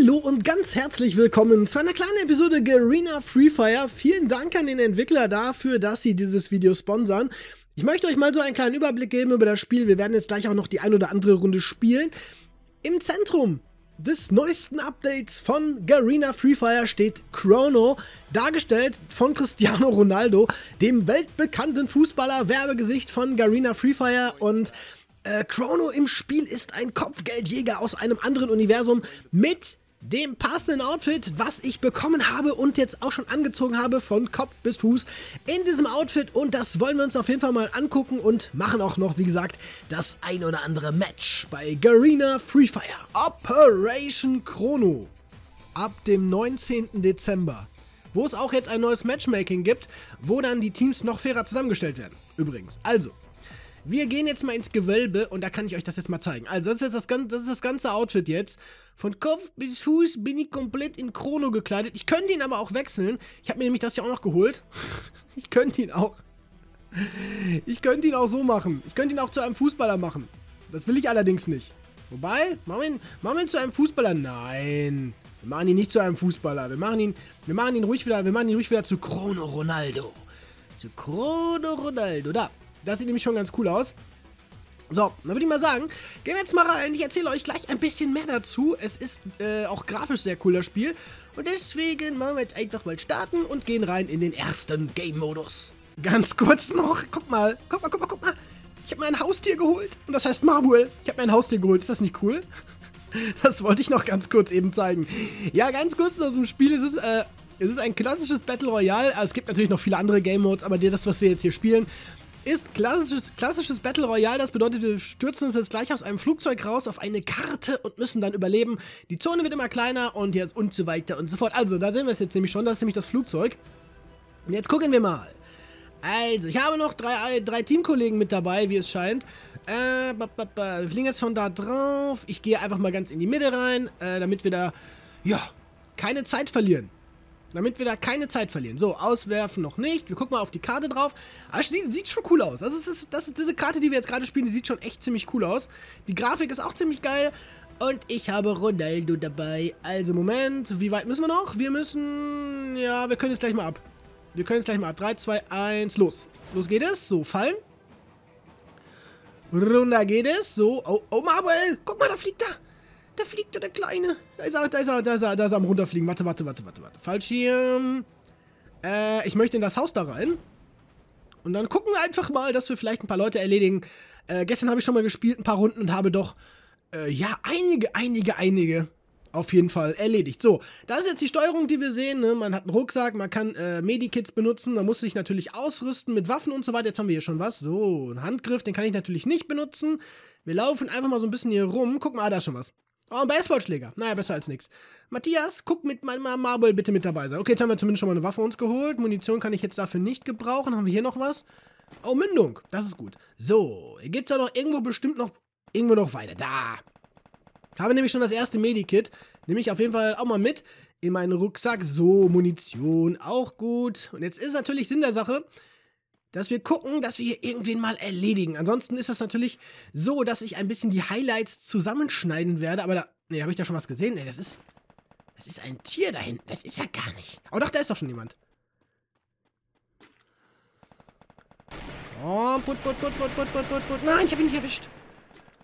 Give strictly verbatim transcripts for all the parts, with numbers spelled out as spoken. Hallo und ganz herzlich willkommen zu einer kleinen Episode Garena Free Fire. Vielen Dank an den Entwickler dafür, dass sie dieses Video sponsern. Ich möchte euch mal so einen kleinen Überblick geben über das Spiel. Wir werden jetzt gleich auch noch die ein oder andere Runde spielen. Im Zentrum des neuesten Updates von Garena Free Fire steht Chrono, dargestellt von Cristiano Ronaldo, dem weltbekannten Fußballer, Werbegesicht von Garena Free Fire. Und äh, Chrono im Spiel ist ein Kopfgeldjäger aus einem anderen Universum mit dem passenden Outfit, was ich bekommen habe und jetzt auch schon angezogen habe, von Kopf bis Fuß in diesem Outfit. Und das wollen wir uns auf jeden Fall mal angucken und machen auch noch, wie gesagt, das ein oder andere Match bei Garena Free Fire. Operation Chrono ab dem neunzehnten Dezember, wo es auch jetzt ein neues Matchmaking gibt, wo dann die Teams noch fairer zusammengestellt werden. Übrigens, also, wir gehen jetzt mal ins Gewölbe und da kann ich euch das jetzt mal zeigen. Also das ist jetzt das ganze, das ist das ganze Outfit jetzt. Von Kopf bis Fuß bin ich komplett in Chrono gekleidet. Ich könnte ihn aber auch wechseln. Ich habe mir nämlich das ja auch noch geholt. Ich könnte ihn auch. Ich könnte ihn auch so machen. Ich könnte ihn auch zu einem Fußballer machen. Das will ich allerdings nicht. Wobei, machen wir ihn, machen wir ihn zu einem Fußballer? Nein. Wir machen ihn nicht zu einem Fußballer. Wir machen ihn, wir machen ihn ruhig wieder, wir machen ihn ruhig wieder zu Chrono Ronaldo. Zu Chrono Ronaldo, da. Das sieht nämlich schon ganz cool aus. So, dann würde ich mal sagen, gehen wir jetzt mal rein. Ich erzähle euch gleich ein bisschen mehr dazu. Es ist äh, auch grafisch sehr cool, das Spiel. Und deswegen machen wir jetzt einfach mal starten und gehen rein in den ersten Game-Modus. Ganz kurz noch, guck mal, guck mal, guck mal, guck mal. Ich habe mir ein Haustier geholt und das heißt Marmuel. Ich habe mir ein Haustier geholt, ist das nicht cool? Das wollte ich noch ganz kurz eben zeigen. Ja, ganz kurz aus dem Spiel ist es... Äh, es ist ein klassisches Battle Royale. Also, es gibt natürlich noch viele andere Game-Modes, aber das, was wir jetzt hier spielen... ist klassisches, klassisches Battle Royale. Das bedeutet, wir stürzen uns jetzt gleich aus einem Flugzeug raus auf eine Karte und müssen dann überleben. Die Zone wird immer kleiner und jetzt und so weiter und so fort. Also, da sehen wir es jetzt nämlich schon. Das ist nämlich das Flugzeug. Und jetzt gucken wir mal. Also, ich habe noch drei, drei Teamkollegen mit dabei, wie es scheint. Äh, ba, ba, ba. Wir fliegen jetzt schon da drauf. Ich gehe einfach mal ganz in die Mitte rein, äh, damit wir da, ja, keine Zeit verlieren. Damit wir da keine Zeit verlieren. So, auswerfen noch nicht. Wir gucken mal auf die Karte drauf. Aber die sieht schon cool aus. Also, das ist, das ist diese Karte, die wir jetzt gerade spielen, die sieht schon echt ziemlich cool aus. Die Grafik ist auch ziemlich geil. Und ich habe Ronaldo dabei. Also, Moment. Wie weit müssen wir noch? Wir müssen... Ja, wir können jetzt gleich mal ab. Wir können jetzt gleich mal ab. drei, zwei, eins, los. Los geht es. So, fallen. Runter geht es. So. Oh, oh Marvel. Guck mal, da fliegt er. Da fliegt er, der Kleine. Da ist er, da ist er, da ist er, da ist er am runterfliegen. Warte, warte, warte, warte, warte. Fallschirm. Äh, ich möchte in das Haus da rein. Und dann gucken wir einfach mal, dass wir vielleicht ein paar Leute erledigen. Äh, gestern habe ich schon mal gespielt, ein paar Runden und habe doch, äh, ja, einige, einige, einige auf jeden Fall erledigt. So, das ist jetzt die Steuerung, die wir sehen. Ne? Man hat einen Rucksack, man kann äh, Medikits benutzen. Man muss sich natürlich ausrüsten mit Waffen und so weiter. Jetzt haben wir hier schon was. So, ein Handgriff, den kann ich natürlich nicht benutzen. Wir laufen einfach mal so ein bisschen hier rum. Guck mal, ah, da ist schon was. Oh, ein Baseballschläger. Naja, besser als nichts. Matthias, guck mit meinem Marble bitte mit dabei sein. Okay, jetzt haben wir zumindest schon mal eine Waffe uns geholt. Munition kann ich jetzt dafür nicht gebrauchen. Haben wir hier noch was? Oh, Mündung. Das ist gut. So, hier geht's ja noch irgendwo bestimmt noch... Irgendwo noch weiter. Da. Ich habe nämlich schon das erste Medikit. Nehme ich auf jeden Fall auch mal mit in meinen Rucksack. So, Munition. Auch gut. Und jetzt ist natürlich Sinn der Sache... dass wir gucken, dass wir hier irgendwen mal erledigen. Ansonsten ist das natürlich so, dass ich ein bisschen die Highlights zusammenschneiden werde. Aber da, ne, habe ich da schon was gesehen? Ne, das ist, das ist ein Tier da hinten. Das ist ja gar nicht. Aber doch, da ist doch schon jemand. Oh, put, put, put, put, put, put, put, put. Nein, ich habe ihn nicht erwischt.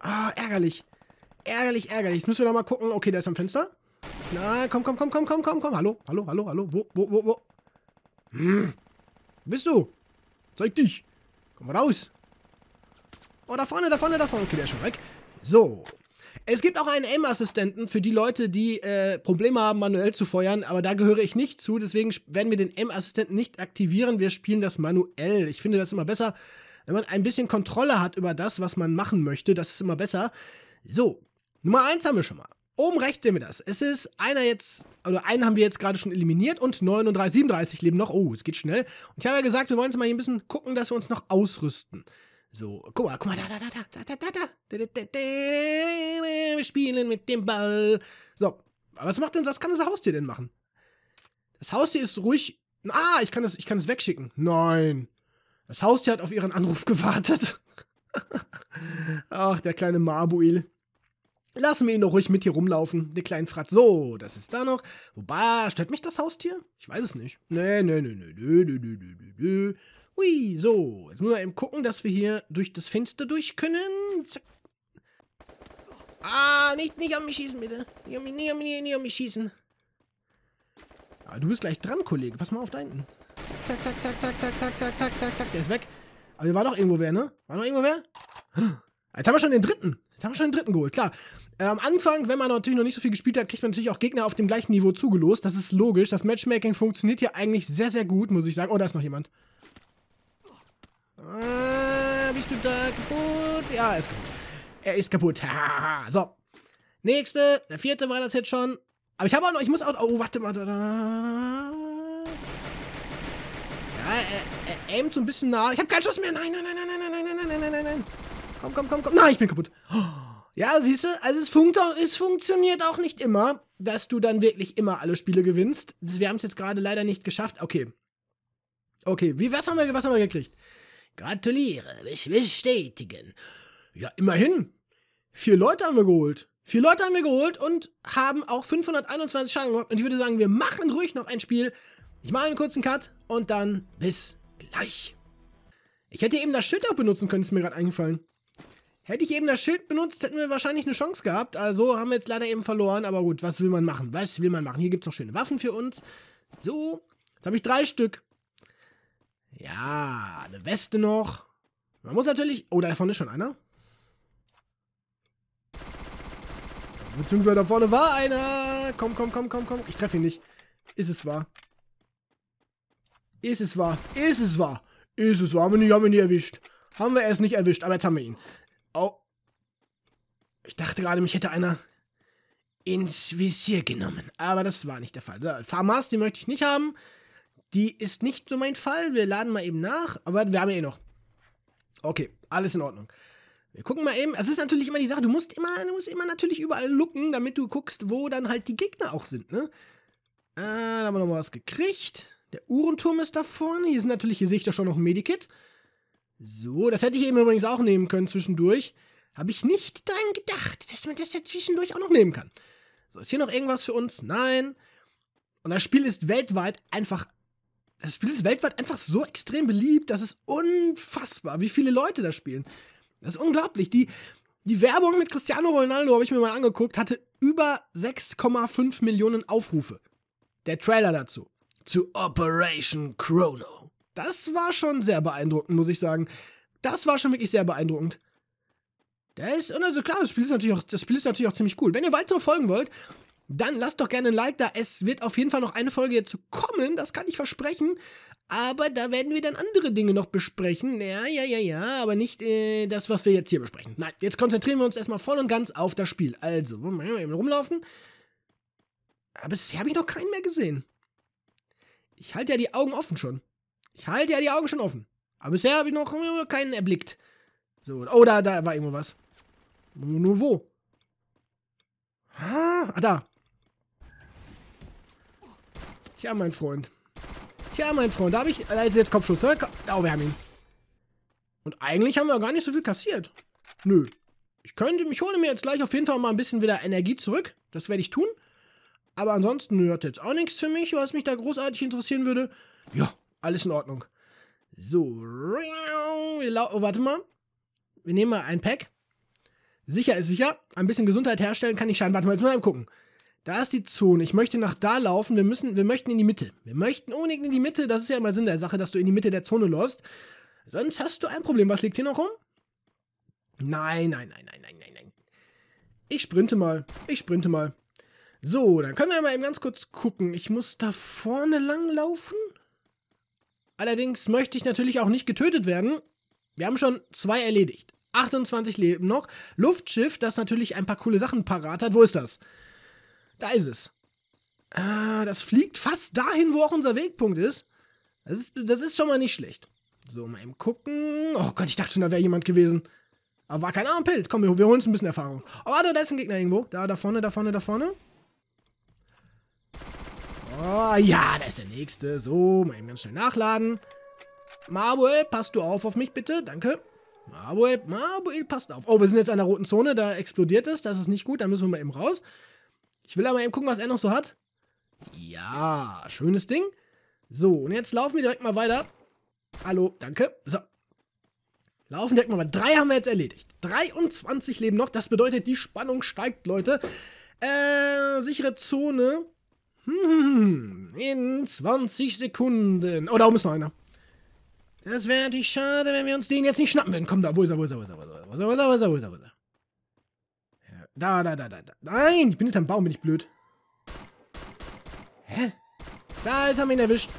Ah, oh, ärgerlich. Ärgerlich, ärgerlich. Jetzt müssen wir doch mal gucken. Okay, der ist am Fenster. Na, komm, komm, komm, komm, komm, komm, komm. Hallo, hallo, hallo, hallo. Wo, wo, wo, wo? Hm. Bist du? Zeig dich. Komm raus. Oh, da vorne, da vorne, da vorne. Okay, der ist schon weg. So. Es gibt auch einen Aim-Assistenten für die Leute, die äh, Probleme haben, manuell zu feuern. Aber da gehöre ich nicht zu. Deswegen werden wir den Aim-Assistenten nicht aktivieren. Wir spielen das manuell. Ich finde das immer besser, wenn man ein bisschen Kontrolle hat über das, was man machen möchte. Das ist immer besser. So. Nummer eins haben wir schon mal. Oben rechts sehen wir das. Es ist einer jetzt, oder einen haben wir jetzt gerade schon eliminiert und neununddreißig, siebenunddreißig leben noch. Oh, es geht schnell. Und ich habe ja gesagt, wir wollen jetzt mal hier ein bisschen gucken, dass wir uns noch ausrüsten. So, guck mal, guck mal, da, da, da, da, da, da, da, da, wir spielen mit dem Ball. So, aber was macht denn, was kann das Haustier denn machen? Das Haustier ist ruhig, ah, ich kann es, ich kann es wegschicken. Nein, das Haustier hat auf ihren Anruf gewartet. Ach, der kleine Marbuil. Lassen wir ihn doch ruhig mit hier rumlaufen, den kleinen Fratz. So, das ist da noch. Wobei, stört mich das Haustier? Ich weiß es nicht. Nee, nee, nee, nee, nee, nee, nee, nee. Ui, so. Jetzt müssen wir eben gucken, dass wir hier durch das Fenster durch können. Zack. Ah, nicht, nicht an mich schießen, bitte. Nicht an mich, nicht an mich, nicht an mich schießen. Ja, du bist gleich dran, Kollege. Pass mal auf da hinten. Zack, zack, zack, zack, zack, zack, zack, zack, zack, zack. Der ist weg. Aber hier war doch irgendwo wer, ne? War noch irgendwo wer? Jetzt haben wir schon den dritten. Jetzt haben wir schon den dritten geholt, klar. Äh, am Anfang, wenn man natürlich noch nicht so viel gespielt hat, kriegt man natürlich auch Gegner auf dem gleichen Niveau zugelost. Das ist logisch. Das Matchmaking funktioniert hier eigentlich sehr, sehr gut, muss ich sagen. Oh, da ist noch jemand. Ah, bist du da kaputt? Ja, er ist kaputt. Er ist kaputt. So. Nächste. Der vierte war das jetzt schon. Aber ich habe auch noch, ich muss auch... Oh, warte mal. Ja, er, er aimt so ein bisschen nah. Ich habe keinen Schuss mehr. Nein, nein, nein, nein, nein, nein, nein, nein, nein, nein, nein. Komm, komm, komm, komm. Nein, ich bin kaputt. Ja, siehst du, also es, funkt auch, es funktioniert auch nicht immer, dass du dann wirklich immer alle Spiele gewinnst. Wir haben es jetzt gerade leider nicht geschafft. Okay. Okay, wie, was, haben wir, was haben wir gekriegt? Gratuliere, bestätigen. Ja, immerhin. Vier Leute haben wir geholt. Vier Leute haben wir geholt und haben auch fünfhunderteinundzwanzig Schaden gemacht. Und ich würde sagen, wir machen ruhig noch ein Spiel. Ich mache einen kurzen Cut und dann bis gleich. Ich hätte eben das Schild auch benutzen können, ist mir gerade eingefallen. Hätte ich eben das Schild benutzt, hätten wir wahrscheinlich eine Chance gehabt. Also haben wir jetzt leider eben verloren. Aber gut, was will man machen? Was will man machen? Hier gibt es noch schöne Waffen für uns. So, jetzt habe ich drei Stück. Ja, eine Weste noch. Man muss natürlich... Oh, da vorne ist schon einer. Beziehungsweise da vorne war einer. Komm, komm, komm, komm, komm. Ich treffe ihn nicht. Ist es wahr? Ist es wahr? Ist es wahr? Ist es wahr? Haben wir nicht, haben wir nicht erwischt. Haben wir erst nicht erwischt, aber jetzt haben wir ihn. Oh. Ich dachte gerade, mich hätte einer ins Visier genommen. Aber das war nicht der Fall. So, Farmers, die möchte ich nicht haben. Die ist nicht so mein Fall. Wir laden mal eben nach. Aber wir haben ja eh noch. Okay, alles in Ordnung. Wir gucken mal eben. Es ist natürlich immer die Sache, du musst immer, du musst immer natürlich überall looken, damit du guckst, wo dann halt die Gegner auch sind, ne? Äh, da haben wir nochmal was gekriegt. Der Uhrenturm ist da vorne. Hier sind natürlich, hier sehe ich doch schon noch ein Medikit. So, das hätte ich eben übrigens auch nehmen können zwischendurch. Habe ich nicht dran gedacht, dass man das ja zwischendurch auch noch nehmen kann. So, ist hier noch irgendwas für uns? Nein. Und das Spiel ist weltweit einfach... Das Spiel ist weltweit einfach so extrem beliebt, das ist unfassbar, wie viele Leute das spielen. Das ist unglaublich. Die, die Werbung mit Cristiano Ronaldo, habe ich mir mal angeguckt, hatte über sechs Komma fünf Millionen Aufrufe. Der Trailer dazu. Zu Operation Chrono. Das war schon sehr beeindruckend, muss ich sagen. Das war schon wirklich sehr beeindruckend. Das ist, und also klar, das Spiel ist natürlich auch, das Spiel ist natürlich auch ziemlich cool. Wenn ihr weitere folgen wollt, dann lasst doch gerne ein Like da. Es wird auf jeden Fall noch eine Folge dazu kommen, das kann ich versprechen. Aber da werden wir dann andere Dinge noch besprechen. Ja, ja, ja, ja, aber nicht äh, das, was wir jetzt hier besprechen. Nein, jetzt konzentrieren wir uns erstmal voll und ganz auf das Spiel. Also, wollen wir eben rumlaufen. Aber bisher habe ich noch keinen mehr gesehen. Ich halte ja die Augen offen schon. Ich halte ja die Augen schon offen. Aber bisher habe ich noch keinen erblickt. So, oh, da, da war irgendwo was. Nur wo? Ah, da. Tja, mein Freund. Tja, mein Freund, da habe ich... Also jetzt Kopfschuss, ne? Oh, wir haben ihn. Und eigentlich haben wir gar nicht so viel kassiert. Nö. Ich könnte... Ich hole mir jetzt gleich auf jeden Fall mal ein bisschen wieder Energie zurück. Das werde ich tun. Aber ansonsten, nö, hat jetzt auch nichts für mich, was mich da großartig interessieren würde. Ja, alles in Ordnung. So. Oh, warte mal. Wir nehmen mal ein Pack. Sicher ist sicher. Ein bisschen Gesundheit herstellen kann nicht schaden. Warte mal, jetzt mal gucken. Da ist die Zone. Ich möchte nach da laufen. Wir müssen, wir möchten in die Mitte. Wir möchten unbedingt in die Mitte. Das ist ja immer Sinn der Sache, dass du in die Mitte der Zone läufst. Sonst hast du ein Problem. Was liegt hier noch rum? Nein, nein, nein, nein, nein, nein, nein. Ich sprinte mal. Ich sprinte mal. So, dann können wir mal eben ganz kurz gucken. Ich muss da vorne lang laufen. Allerdings möchte ich natürlich auch nicht getötet werden. Wir haben schon zwei erledigt. achtundzwanzig Leben noch. Luftschiff, das natürlich ein paar coole Sachen parat hat. Wo ist das? Da ist es. Ah, das fliegt fast dahin, wo auch unser Wegpunkt ist. Das ist, das ist schon mal nicht schlecht. So, mal eben gucken. Oh Gott, ich dachte schon, da wäre jemand gewesen. Aber war kein Armpilz. Komm, wir, wir holen uns ein bisschen Erfahrung. Oh, warte, da ist ein Gegner irgendwo. Da, da vorne, da vorne, da vorne. Oh, ja, da ist der nächste. So, mal eben ganz schnell nachladen. Marvel, passt du auf auf mich, bitte. Danke. Marmuel, Marmuel, passt auf. Oh, wir sind jetzt an der roten Zone, da explodiert es, das ist nicht gut, da müssen wir mal eben raus. Ich will aber eben gucken, was er noch so hat. Ja, schönes Ding. So, und jetzt laufen wir direkt mal weiter. Hallo, danke. So. Laufen direkt mal weiter. Drei haben wir jetzt erledigt. dreiundzwanzig Leben noch, das bedeutet, die Spannung steigt, Leute. Äh, sichere Zone. Hm, in zwanzig Sekunden. Oh, da oben ist noch einer. Das wäre natürlich schade, wenn wir uns den jetzt nicht schnappen würden. Komm da, wo ist er, wo ist er, wo ist er, wo ist er, wo ist er, wo ist er, wo ist er, wo ist er. Da, da, da, da, da. Nein, ich bin hinterm Baum, bin ich blöd. Hä? Da, jetzt haben wir ihn erwischt.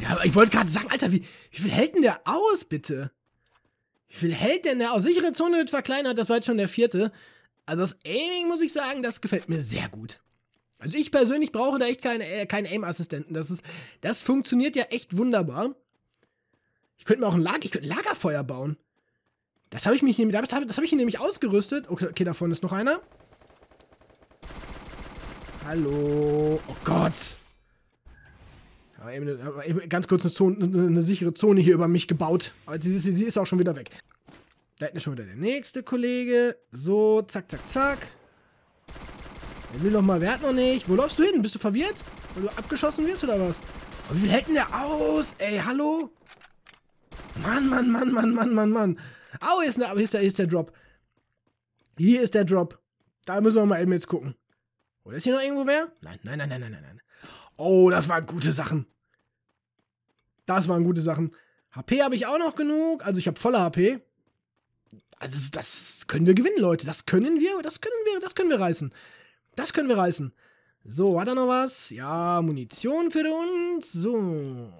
Ja, aber ich wollte gerade sagen, Alter, wie, wie viel hält denn der aus, bitte? Wie viel hält denn der aus? Sichere Zone wird verkleinert, das war jetzt schon der vierte. Also das Aiming, muss ich sagen, das gefällt mir sehr gut. Also ich persönlich brauche da echt keinen äh, kein Aim-Assistenten. Das ist, das funktioniert ja echt wunderbar. Ich könnte mir auch ein, Lager, ich könnte ein Lagerfeuer bauen. Das habe ich mich nämlich, das habe ich nämlich ausgerüstet. Okay, okay, da vorne ist noch einer. Hallo. Oh Gott. Aber eben, aber eben ganz kurz eine, Zone, eine, eine sichere Zone hier über mich gebaut. Aber sie, sie, sie ist auch schon wieder weg. Da hinten ist schon wieder der nächste Kollege. So, zack, zack, zack. Er will noch mal, wer hat noch nicht? Wo läufst du hin? Bist du verwirrt? Weil du abgeschossen wirst oder was? Oh, wie viel hält denn der aus? Ey, hallo? Mann, Mann, Mann, Mann, Mann, Mann, Mann. Au, hier ist, eine, hier, ist der, hier ist der Drop. Hier ist der Drop. Da müssen wir mal eben jetzt gucken. Oder ist hier noch irgendwo wer? Nein, nein, nein, nein, nein, nein, nein. Oh, das waren gute Sachen. Das waren gute Sachen. H P habe ich auch noch genug. Also ich habe volle H P. Also das können wir gewinnen, Leute. Das können wir, das können wir, das können wir reißen. Das können wir reißen. So, hat er noch was? Ja, Munition für uns. So.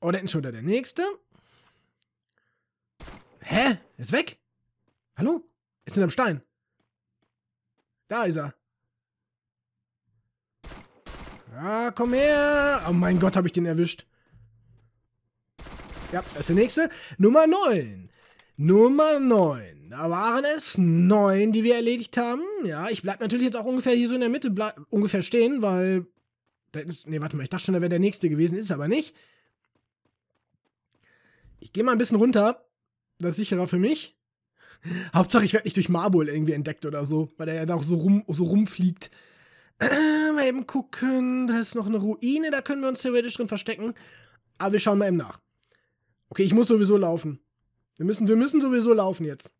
Oh, da ist schon wieder der nächste. Hä? Ist weg? Hallo? Ist hinterm Stein. Da ist er. Ja, komm her. Oh mein Gott, habe ich den erwischt. Ja, das ist der nächste. Nummer neun. Nummer neun. Da waren es neun, die wir erledigt haben. Ja, ich bleibe natürlich jetzt auch ungefähr hier so in der Mitte ungefähr stehen, weil... Ne, warte mal, ich dachte schon, da wäre der nächste gewesen. Ist aber nicht. Ich gehe mal ein bisschen runter. Das ist sicherer für mich. Hauptsache, ich werde nicht durch Marble irgendwie entdeckt oder so, weil er ja da auch so, rum, so rumfliegt. Äh, mal eben gucken. Da ist noch eine Ruine, da können wir uns theoretisch drin verstecken. Aber wir schauen mal eben nach. Okay, ich muss sowieso laufen. Wir müssen, wir müssen sowieso laufen jetzt.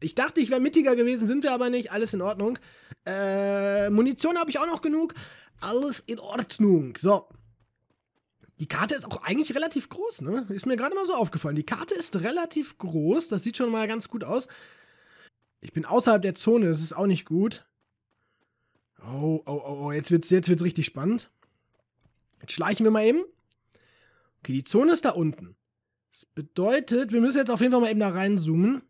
Ich dachte, ich wäre mittiger gewesen, sind wir aber nicht. Alles in Ordnung. Äh, Munition habe ich auch noch genug. Alles in Ordnung. So. Die Karte ist auch eigentlich relativ groß, ne? Ist mir gerade mal so aufgefallen. Die Karte ist relativ groß. Das sieht schon mal ganz gut aus. Ich bin außerhalb der Zone. Das ist auch nicht gut. Oh, oh, oh, oh. Jetzt wird's, jetzt wird's richtig spannend. Jetzt schleichen wir mal eben. Okay, die Zone ist da unten. Das bedeutet, wir müssen jetzt auf jeden Fall mal eben da reinzoomen.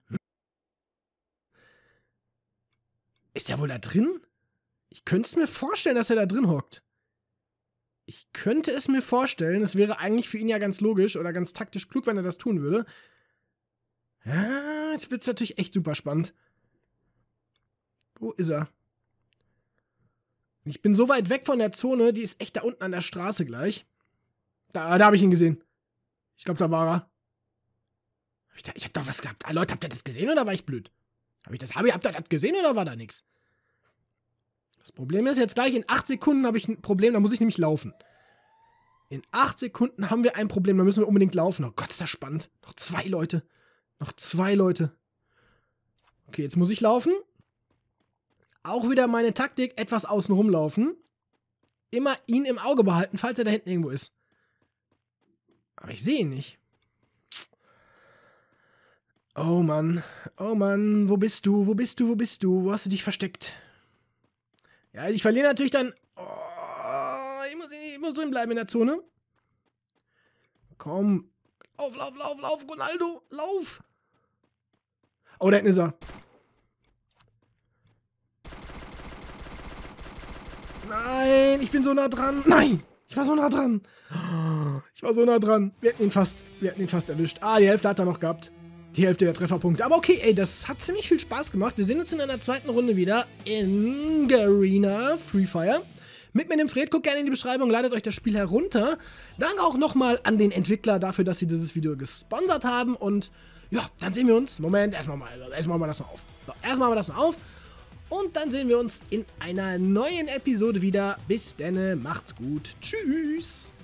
Ist der wohl da drin? Ich könnte es mir vorstellen, dass er da drin hockt. Ich könnte es mir vorstellen, es wäre eigentlich für ihn ja ganz logisch oder ganz taktisch klug, wenn er das tun würde. Ja, jetzt wird es natürlich echt super spannend. Wo ist er? Ich bin so weit weg von der Zone, die ist echt da unten an der Straße gleich. Da, da habe ich ihn gesehen. Ich glaube, da war er. Hab ich, da, ich habe doch was gehabt. Ah, Leute, habt ihr das gesehen oder war ich blöd? Hab ich das, hab ich, habt ihr das gesehen oder war da nichts? Das Problem ist, jetzt gleich in acht Sekunden habe ich ein Problem, da muss ich nämlich laufen. In acht Sekunden haben wir ein Problem, da müssen wir unbedingt laufen. Oh Gott, ist das spannend. Noch zwei Leute. Noch zwei Leute. Okay, jetzt muss ich laufen. Auch wieder meine Taktik, etwas außen rumlaufen. Immer ihn im Auge behalten, falls er da hinten irgendwo ist. Aber ich sehe ihn nicht. Oh Mann, oh Mann, wo bist du, wo bist du, wo bist du, wo hast du dich versteckt? Ja, ich verliere natürlich dann... Oh, ich, muss, ich muss drin bleiben in der Zone. Komm. Lauf, lauf, lauf, lauf, Ronaldo. Lauf. Oh, da hinten ist er. Nein, ich bin so nah dran. Nein, ich war so nah dran. Ich war so nah dran. Wir hätten ihn fast, wir hätten ihn fast erwischt. Ah, die Hälfte hat er noch gehabt. Die Hälfte der Trefferpunkte. Aber okay, ey, das hat ziemlich viel Spaß gemacht. Wir sehen uns in einer zweiten Runde wieder in Garena Free Fire. Mit mir, dem Fred. Guckt gerne in die Beschreibung, ladet euch das Spiel herunter. Danke auch nochmal an den Entwickler dafür, dass sie dieses Video gesponsert haben. Und Ja, dann sehen wir uns. Moment, erstmal mal, erstmal mal das noch auf. So, erstmal mal das noch auf. Und dann sehen wir uns in einer neuen Episode wieder. Bis denne, macht's gut. Tschüss.